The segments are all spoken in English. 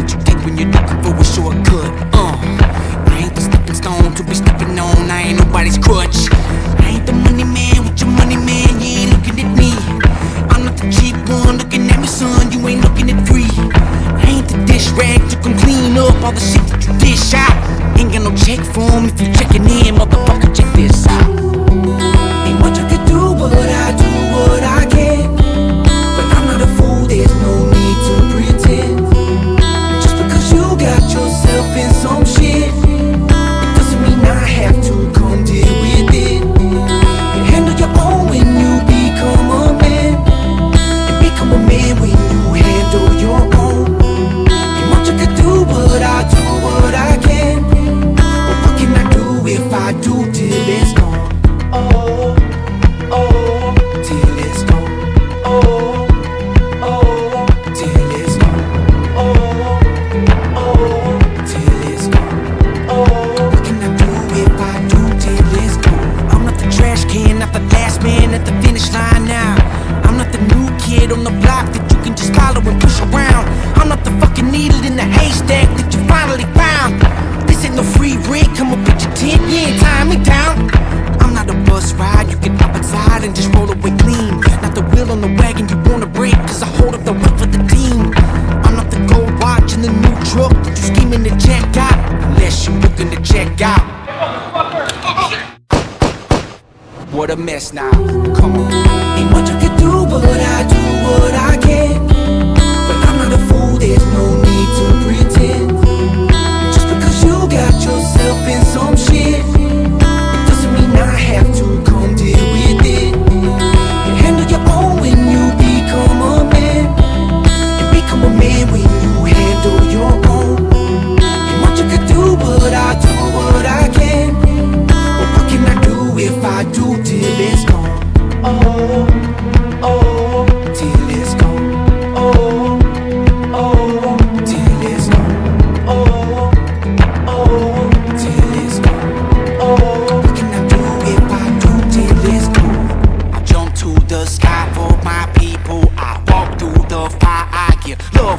that you take when you're looking for a shortcut. I ain't the stepping stone to be stepping on, I ain't nobody's crutch. I ain't the money man with your money, man, you ain't looking at me. I'm not the cheap one looking at me, son, you ain't looking at free. I ain't the dish rag to come clean up all the shit that you dish out. Ain't got no check form if you checking in, motherfucker, check this out. Ain't much I could do, but I do what I can. But I'm not a fool, there's no need to pretend. Just because you got yourself in some shit, it doesn't mean I have to come deal with it. You handle your own when you become a man, and become a man when you handle your own. Ain't much I could do, but I do what I can. But what can I do if I do till it's gone? Oh, oh, till it's gone. Oh, oh, till it's gone. Oh, oh, till it's gone. Oh, what can I do if I do till it's gone? I'm not the trash can, not the last man at the finish line now. I'm not the new kid on the block that you can just follow and push around. I'm not the fucking needle in the haystack that you finally found. This ain't no free rent, come up with your tent, yeah, tie me down. I'm not a bus ride, you can hop inside and just roll away clean. Not the wheel on the wagon you wanna break, cause I hold up the weight for the team. I'm not the gold watch in the new truck that you scheming to check out, unless you looking to check out. What a mess now, come on. Ain't much I can do, but I do what I can. But I'm not a fool, there's no need to pretend. Just because you got yourself in some shit, I have to come deal with it. You handle your own when you become a man, and become a man when you handle your own. Ain't much I could do, but I do what I can. But what can I do if I do till it's gone? Oh, oh, till it's gone. Oh, oh, till it's gone. Oh, oh, till it's gone. Oh.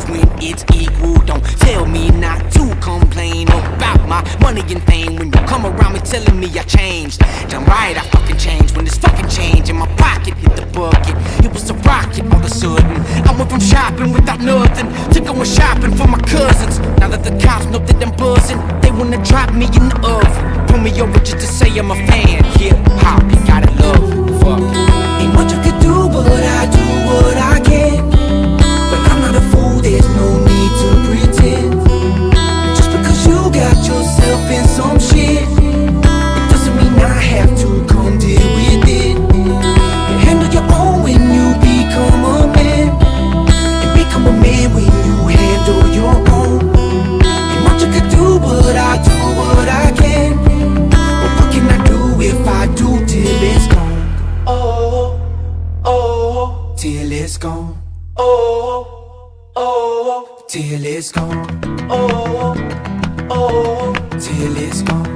When it's equal, don't tell me not to complain about my money and fame. When you come around me telling me I changed, damn right I fucking changed. When this fucking change in my pocket hit the bucket, it was a rocket all of a sudden. I went from shopping without nothing to going shopping for my cousins. Now that the cops know that I'm buzzing, they wanna drop me in the oven, pull me over just to say I'm a fan. Hip hop, you gotta love, fuck it. Ain't much I could do, but I do what I can. There's no need to pretend. Just because you got yourself in some shit, it doesn't mean I have to come deal with it. You handle your own when you become a man, and become a man when you handle your own. Ain't much I could do, but I do what I can. But what can I do if I do till it's gone? Oh, oh, till it's gone. Oh, oh, till it's gone. Oh, oh, till it's gone.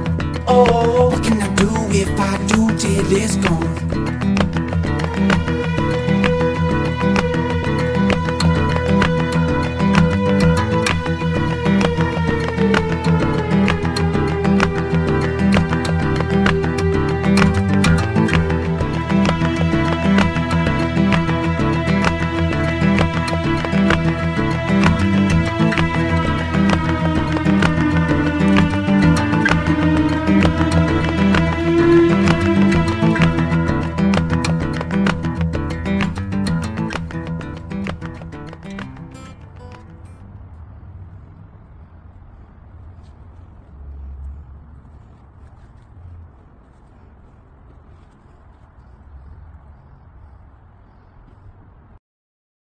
Oh, what can I do if I do till it's gone?